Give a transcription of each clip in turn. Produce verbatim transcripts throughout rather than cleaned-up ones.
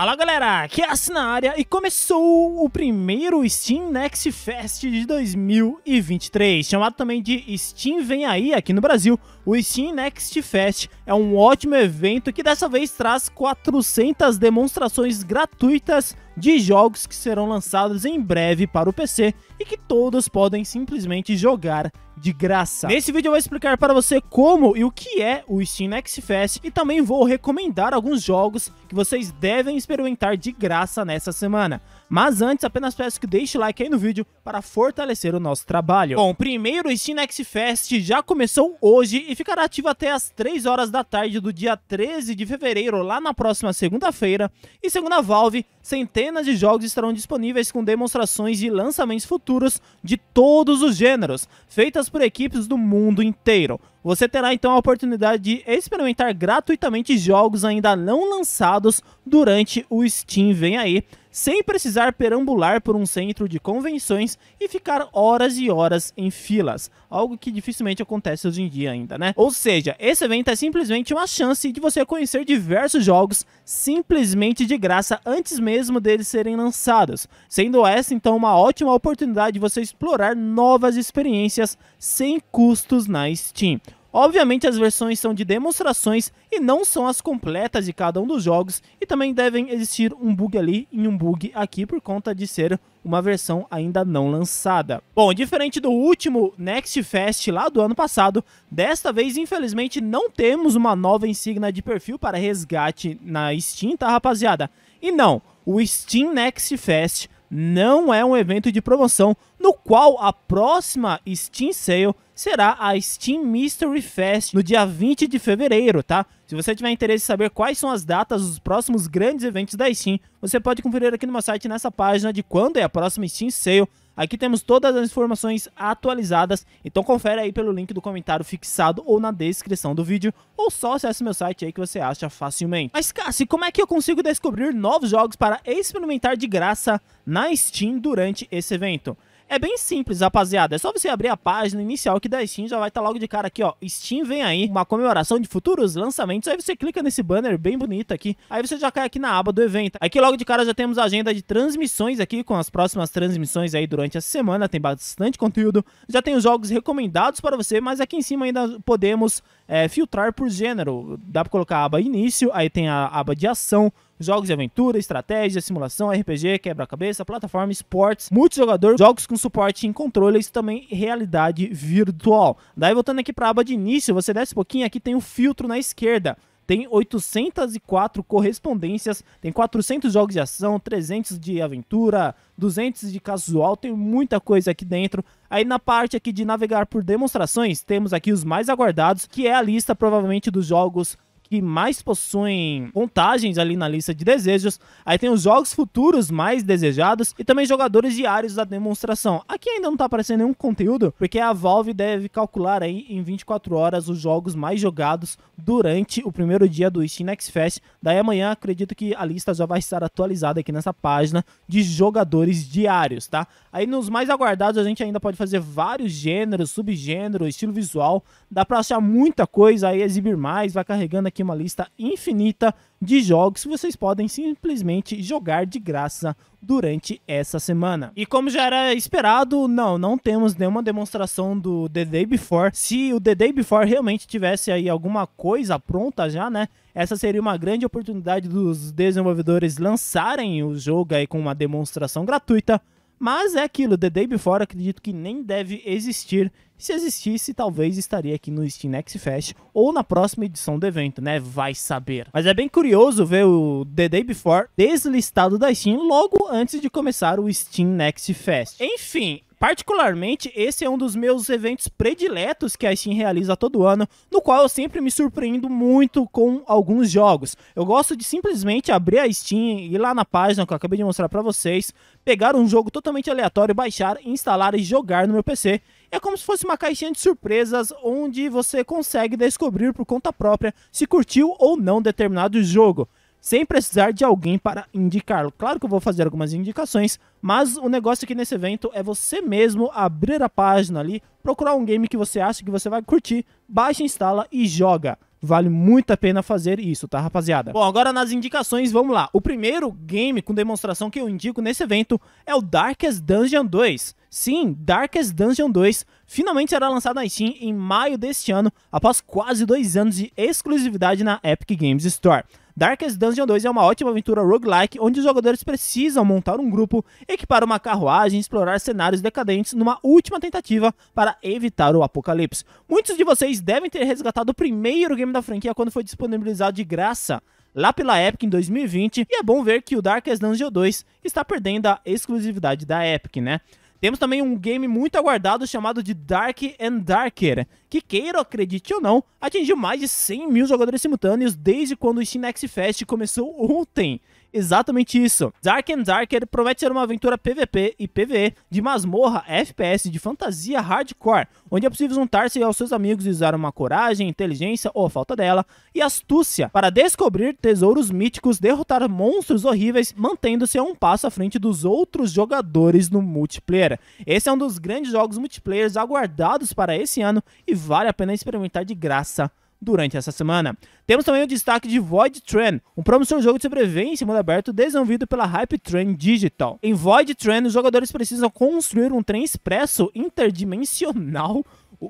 Fala galera, aqui é a Assi na área e começou o primeiro Steam Next Fest de dois mil e vinte e três, chamado também de Steam Vem Aí aqui no Brasil. O Steam Next Fest é um ótimo evento que dessa vez traz quatrocentas demonstrações gratuitas de jogos que serão lançados em breve para o P C e que todos podem simplesmente jogar de graça. Nesse vídeo eu vou explicar para você como e o que é o Steam Next Fest e também vou recomendar alguns jogos que vocês devem experimentar de graça nessa semana. Mas antes, apenas peço que deixe o like aí no vídeo para fortalecer o nosso trabalho. Bom, primeiro, o Steam Next Fest já começou hoje e ficará ativo até as três horas da tarde do dia treze de fevereiro, lá na próxima segunda-feira. E segundo a Valve, centenas de jogos estarão disponíveis com demonstrações de lançamentos futuros de todos os gêneros, feitas por equipes do mundo inteiro. Você terá então a oportunidade de experimentar gratuitamente jogos ainda não lançados durante o Steam Vem Aí, sem precisar perambular por um centro de convenções e ficar horas e horas em filas, algo que dificilmente acontece hoje em dia ainda, né? Ou seja, esse evento é simplesmente uma chance de você conhecer diversos jogos simplesmente de graça antes mesmo deles serem lançados, sendo essa então uma ótima oportunidade de você explorar novas experiências sem custos na Steam. Obviamente as versões são de demonstrações e não são as completas de cada um dos jogos e também devem existir um bug ali e um bug aqui por conta de ser uma versão ainda não lançada. Bom, diferente do último Next Fest lá do ano passado, desta vez infelizmente não temos uma nova insígnia de perfil para resgate na Steam, tá rapaziada? E não, o Steam Next Fest não é um evento de promoção no qual a próxima Steam Sale será a Steam Mystery Fest no dia vinte de fevereiro, tá? Se você tiver interesse em saber quais são as datas dos próximos grandes eventos da Steam, você pode conferir aqui no meu site nessa página de quando é a próxima Steam Sale. Aqui temos todas as informações atualizadas, então confere aí pelo link do comentário fixado ou na descrição do vídeo, ou só acesse meu site aí que você acha facilmente. Mas Cassi, como é que eu consigo descobrir novos jogos para experimentar de graça na Steam durante esse evento? É bem simples, rapaziada, é só você abrir a página inicial que da Steam já vai estar logo de cara aqui, ó, Steam Vem Aí, uma comemoração de futuros lançamentos, aí você clica nesse banner bem bonito aqui, aí você já cai aqui na aba do evento. Aqui logo de cara já temos a agenda de transmissões aqui, com as próximas transmissões aí durante a semana, tem bastante conteúdo, já tem os jogos recomendados para você, mas aqui em cima ainda podemos é, filtrar por gênero, dá para colocar a aba início, aí tem a aba de ação, jogos de aventura, estratégia, simulação, R P G, quebra-cabeça, plataforma, esportes, multijogador, jogos com suporte em controles e também realidade virtual. Daí voltando aqui para a aba de início, você desce um pouquinho, aqui tem o filtro na esquerda. Tem oitocentas e quatro correspondências, tem quatrocentos jogos de ação, trezentos de aventura, duzentos de casual, tem muita coisa aqui dentro. Aí na parte aqui de navegar por demonstrações, temos aqui os mais aguardados, que é a lista provavelmente dos jogos que mais possuem contagens ali na lista de desejos. Aí tem os jogos futuros mais desejados e também jogadores diários da demonstração. Aqui ainda não tá aparecendo nenhum conteúdo, porque a Valve deve calcular aí em vinte e quatro horas os jogos mais jogados durante o primeiro dia do Steam Next Fest. Daí amanhã acredito que a lista já vai estar atualizada aqui nessa página de jogadores diários, tá? Aí nos mais aguardados a gente ainda pode fazer vários gêneros, subgêneros, estilo visual. Dá pra achar muita coisa, aí exibir mais, vai carregando aqui uma lista infinita de jogos que vocês podem simplesmente jogar de graça durante essa semana. E como já era esperado, não, não temos nenhuma demonstração do The Day Before. Se o The Day Before realmente tivesse aí alguma coisa pronta já, né, essa seria uma grande oportunidade dos desenvolvedores lançarem o jogo aí com uma demonstração gratuita. Mas é aquilo, The Day Before acredito que nem deve existir. Se existisse, talvez estaria aqui no Steam Next Fest ou na próxima edição do evento, né? Vai saber. Mas é bem curioso ver o The Day Before deslistado da Steam logo antes de começar o Steam Next Fest. Enfim, particularmente esse é um dos meus eventos prediletos que a Steam realiza todo ano, no qual eu sempre me surpreendo muito com alguns jogos. Eu gosto de simplesmente abrir a Steam, ir lá na página que eu acabei de mostrar pra vocês, pegar um jogo totalmente aleatório, baixar, instalar e jogar no meu P C. É como se fosse uma caixinha de surpresas onde você consegue descobrir por conta própria se curtiu ou não determinado jogo, sem precisar de alguém para indicá-lo. Claro que eu vou fazer algumas indicações, mas o negócio aqui nesse evento é você mesmo abrir a página ali, procurar um game que você acha que você vai curtir, baixa, instala e joga. Vale muito a pena fazer isso, tá, rapaziada? Bom, agora nas indicações, vamos lá. O primeiro game com demonstração que eu indico nesse evento é o Darkest Dungeon dois. Sim, Darkest Dungeon dois finalmente será lançado na Steam em maio deste ano, após quase dois anos de exclusividade na Epic Games Store. Darkest Dungeon dois é uma ótima aventura roguelike, onde os jogadores precisam montar um grupo, equipar uma carruagem e explorar cenários decadentes numa última tentativa para evitar o apocalipse. Muitos de vocês devem ter resgatado o primeiro game da franquia quando foi disponibilizado de graça lá pela Epic em dois mil e vinte, e é bom ver que o Darkest Dungeon dois está perdendo a exclusividade da Epic, né? Temos também um game muito aguardado chamado de Dark and Darker, que, queira ou acredite ou não, atingiu mais de cem mil jogadores simultâneos desde quando o Steam Next Fest começou ontem. Exatamente isso. Dark and Darker promete ser uma aventura P V P e P V E de masmorra F P S de fantasia hardcore, onde é possível juntar-se aos seus amigos e usar uma coragem, inteligência ou a falta dela e astúcia para descobrir tesouros míticos, derrotar monstros horríveis, mantendo-se a um passo à frente dos outros jogadores no multiplayer. Esse é um dos grandes jogos multiplayer aguardados para esse ano e vale a pena experimentar de graça durante essa semana. Temos também o destaque de Void Train, um promissor jogo de sobrevivência em mundo aberto desenvolvido pela Hype Train Digital. Em Void Train, os jogadores precisam construir um trem expresso interdimensional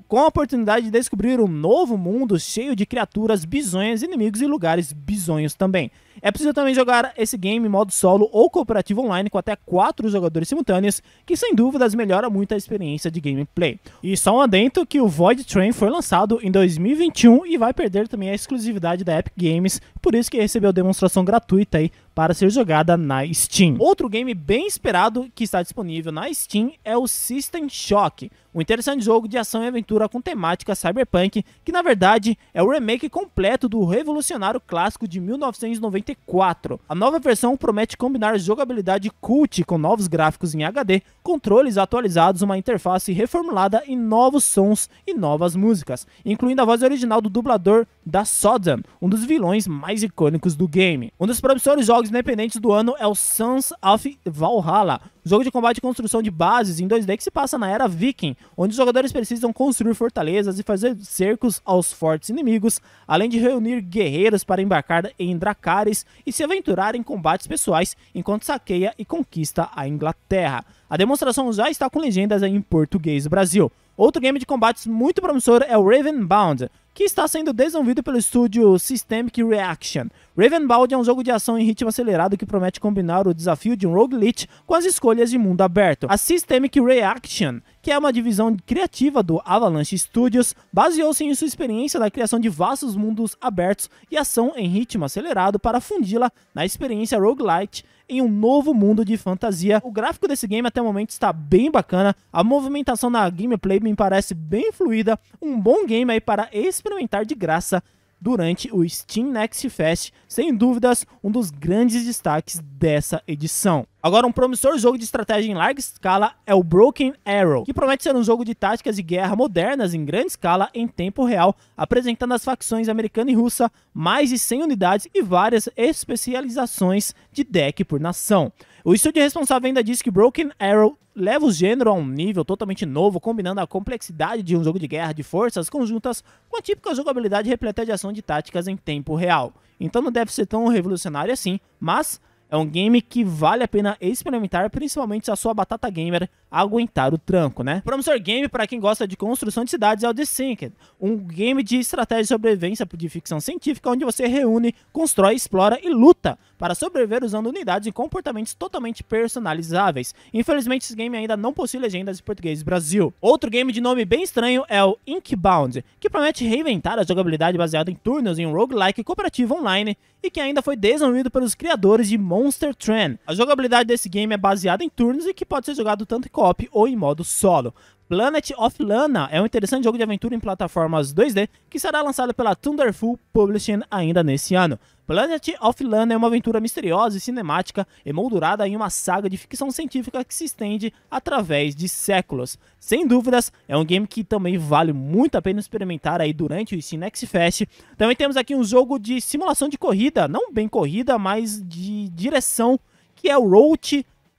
com a oportunidade de descobrir um novo mundo cheio de criaturas bizonhas, inimigos e lugares bizonhos também. É possível também jogar esse game em modo solo ou cooperativo online com até quatro jogadores simultâneos, que sem dúvidas melhora muito a experiência de gameplay. E só um adendo que o Void Train foi lançado em dois mil e vinte e um e vai perder também a exclusividade da Epic Games, por isso que recebeu demonstração gratuita aí para ser jogada na Steam. Outro game bem esperado que está disponível na Steam é o System Shock, um interessante jogo de ação e aventura com temática cyberpunk, que na verdade é o remake completo do revolucionário clássico de mil novecentos e noventa e quatro. A nova versão promete combinar jogabilidade cult com novos gráficos em H D, controles atualizados, uma interface reformulada e novos sons e novas músicas, incluindo a voz original do dublador da Sodom, um dos vilões mais icônicos do game. Um dos promissores jogos independentes do ano é o Sons of Valhalla, jogo de combate e construção de bases em dois D que se passa na era viking, onde os jogadores precisam construir fortalezas e fazer cercos aos fortes inimigos, além de reunir guerreiros para embarcar em dracares e se aventurar em combates pessoais enquanto saqueia e conquista a Inglaterra. A demonstração já está com legendas em português do Brasil. Outro game de combates muito promissor é o Ravenbound, que está sendo desenvolvido pelo estúdio Systemic Reaction. Ravenbound é um jogo de ação em ritmo acelerado que promete combinar o desafio de um roguelite com as escolhas de mundo aberto. A Systemic Reaction, que é uma divisão criativa do Avalanche Studios, baseou-se em sua experiência na criação de vastos mundos abertos e ação em ritmo acelerado para fundi-la na experiência roguelite em um novo mundo de fantasia. O gráfico desse game até o momento está bem bacana, a movimentação na gameplay me parece bem fluida, um bom game aí para experimentar de graça durante o Steam Next Fest, sem dúvidas um dos grandes destaques dessa edição. Agora, um promissor jogo de estratégia em larga escala é o Broken Arrow, que promete ser um jogo de táticas de guerra modernas em grande escala em tempo real, apresentando as facções americana e russa, mais de cem unidades e várias especializações de deck por nação. O estúdio responsável ainda diz que Broken Arrow leva o gênero a um nível totalmente novo, combinando a complexidade de um jogo de guerra de forças conjuntas com a típica jogabilidade repleta de ação de táticas em tempo real. Então não deve ser tão revolucionário assim, mas é um game que vale a pena experimentar, principalmente se a sua batata gamer aguentar o tranco, né? O promissor game para quem gosta de construção de cidades é o Descender, um game de estratégia de sobrevivência de ficção científica, onde você reúne, constrói, explora e luta para sobreviver usando unidades e comportamentos totalmente personalizáveis. Infelizmente, esse game ainda não possui legendas em português do Brasil. Outro game de nome bem estranho é o Inkbound, que promete reinventar a jogabilidade baseada em turnos em um roguelike cooperativo online e que ainda foi desenvolvido pelos criadores de Monster Train. A jogabilidade desse game é baseada em turnos e que pode ser jogado tanto em co-op ou em modo solo. Planet of Lana é um interessante jogo de aventura em plataformas dois D que será lançado pela Thunderful Publishing ainda nesse ano. Planet of Lana é uma aventura misteriosa e cinemática, emoldurada em uma saga de ficção científica que se estende através de séculos. Sem dúvidas, é um game que também vale muito a pena experimentar aí durante o Steam Next Fest. Também temos aqui um jogo de simulação de corrida, não bem corrida, mas de direção, que é o Routy.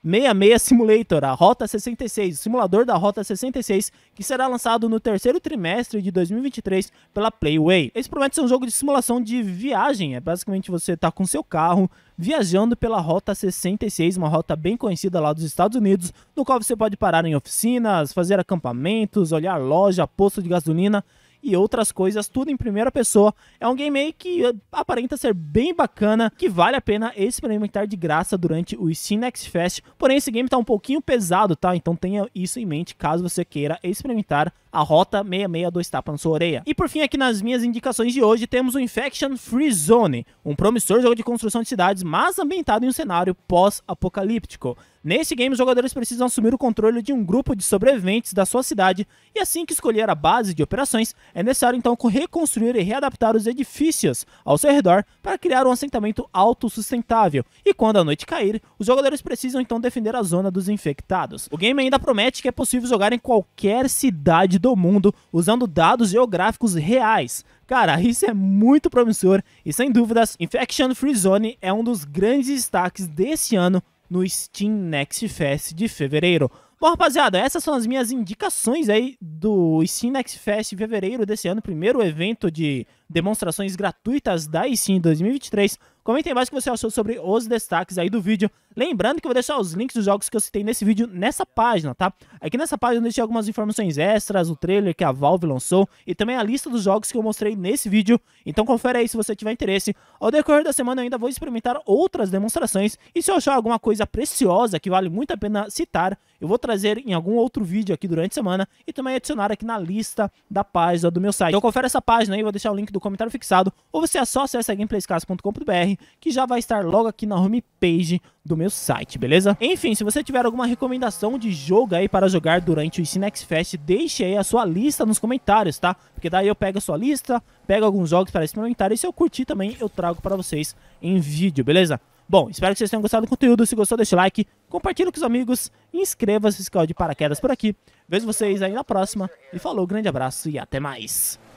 sessenta e seis Simulator, a Rota sessenta e seis, o simulador da Rota sessenta e seis, que será lançado no terceiro trimestre de dois mil e vinte e três pela Playway. Esse promete ser um jogo de simulação de viagem, é basicamente você tá com seu carro viajando pela Rota sessenta e seis, uma rota bem conhecida lá dos Estados Unidos, no qual você pode parar em oficinas, fazer acampamentos, olhar loja, posto de gasolina e outras coisas, tudo em primeira pessoa. É um game aí que aparenta ser bem bacana, que vale a pena experimentar de graça durante o Steam Next Fest. Porém, esse game tá um pouquinho pesado, tá? Então tenha isso em mente caso você queira experimentar a Rota seiscentos e sessenta e dois tapa na sua orelha. E por fim, aqui nas minhas indicações de hoje, temos o Infection Free Zone, um promissor jogo de construção de cidades, mas ambientado em um cenário pós-apocalíptico. Nesse game, os jogadores precisam assumir o controle de um grupo de sobreviventes da sua cidade, e assim que escolher a base de operações, é necessário então reconstruir e readaptar os edifícios ao seu redor para criar um assentamento autossustentável, e quando a noite cair, os jogadores precisam então defender a zona dos infectados. O game ainda promete que é possível jogar em qualquer cidade do mundo, usando dados geográficos reais. Cara, isso é muito promissor, e sem dúvidas, Infection Free Zone é um dos grandes destaques desse ano no Steam Next Fest de fevereiro. Bom, rapaziada, essas são as minhas indicações aí do Steam Next Fest de fevereiro desse ano, primeiro evento de demonstrações gratuitas da Steam dois mil e vinte e três. Comentem embaixo o que você achou sobre os destaques aí do vídeo. Lembrando que eu vou deixar os links dos jogos que eu citei nesse vídeo nessa página, tá? Aqui nessa página eu deixei algumas informações extras, o trailer que a Valve lançou e também a lista dos jogos que eu mostrei nesse vídeo. Então confere aí se você tiver interesse. Ao decorrer da semana eu ainda vou experimentar outras demonstrações, e se eu achar alguma coisa preciosa que vale muito a pena citar, eu vou trazer em algum outro vídeo aqui durante a semana e também adicionar aqui na lista da página do meu site. Então confere essa página aí, vou deixar o link do comentário fixado, ou você é só acessa gameplayscast ponto com ponto br, que já vai estar logo aqui na homepage do meu site, beleza? Enfim, se você tiver alguma recomendação de jogo aí para jogar durante o Steam Next Fest, deixe aí a sua lista nos comentários, tá? Porque daí eu pego a sua lista, pego alguns jogos para experimentar, e se eu curtir também, eu trago para vocês em vídeo, beleza? Bom, espero que vocês tenham gostado do conteúdo. Se gostou, deixa o like, compartilha com os amigos, inscreva-se se caiu de paraquedas por aqui. Vejo vocês aí na próxima, e falou, grande abraço e até mais!